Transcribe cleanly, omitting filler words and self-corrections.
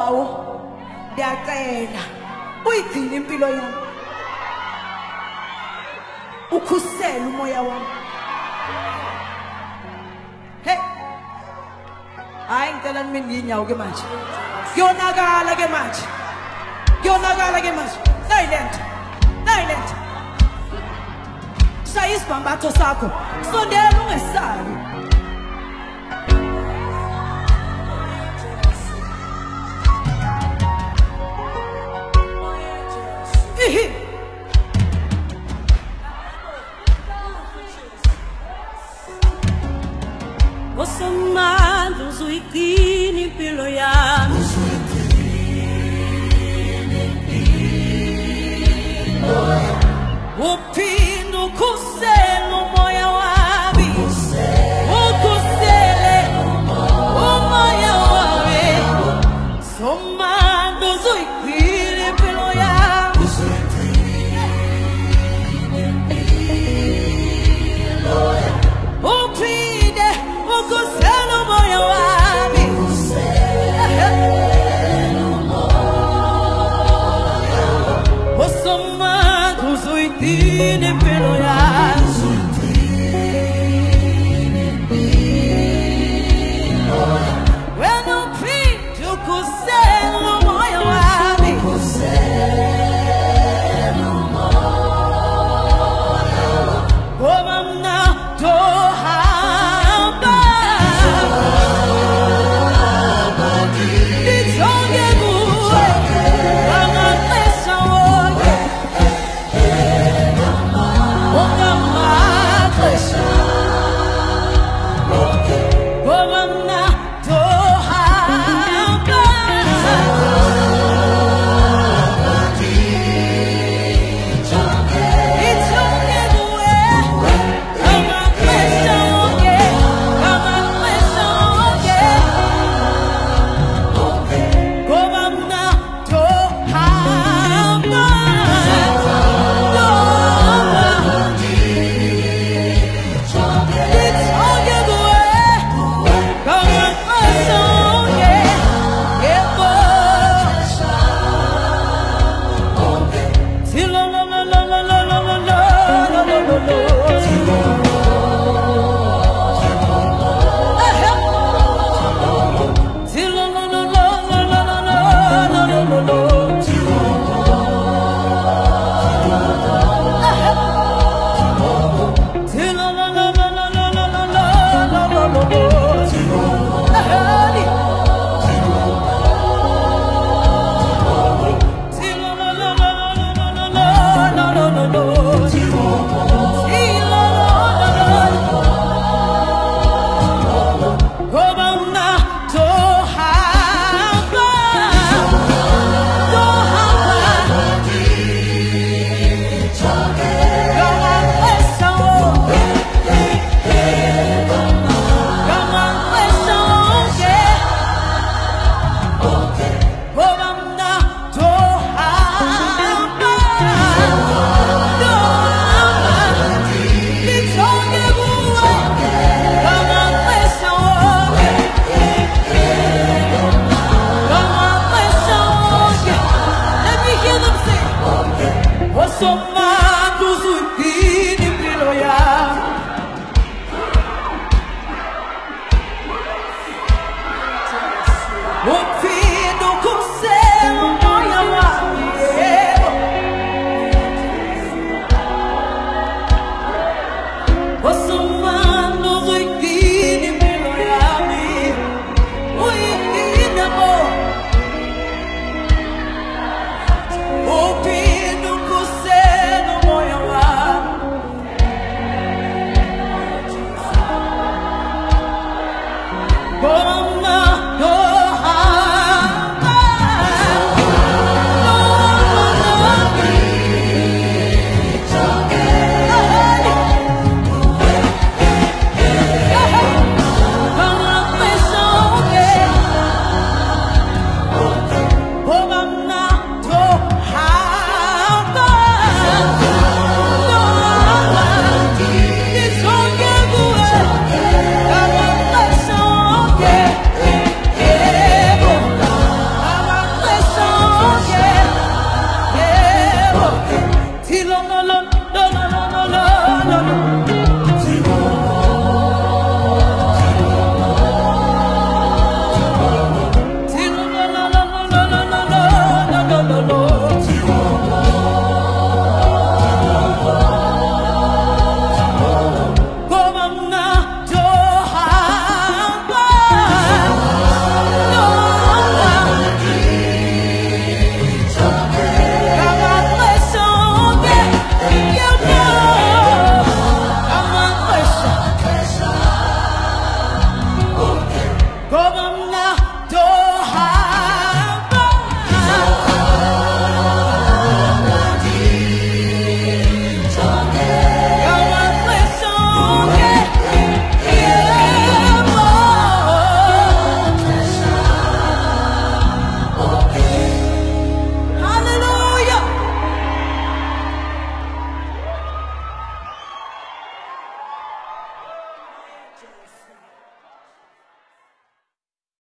bawo ndiyacela uyigcina impilo yami ukhusela umoya wami hey hayi ngicela nimi nginyawo ke manje kuyonakala ke manje silent sayisibambatho sakho sondela ungesabi Uphinde ukhusele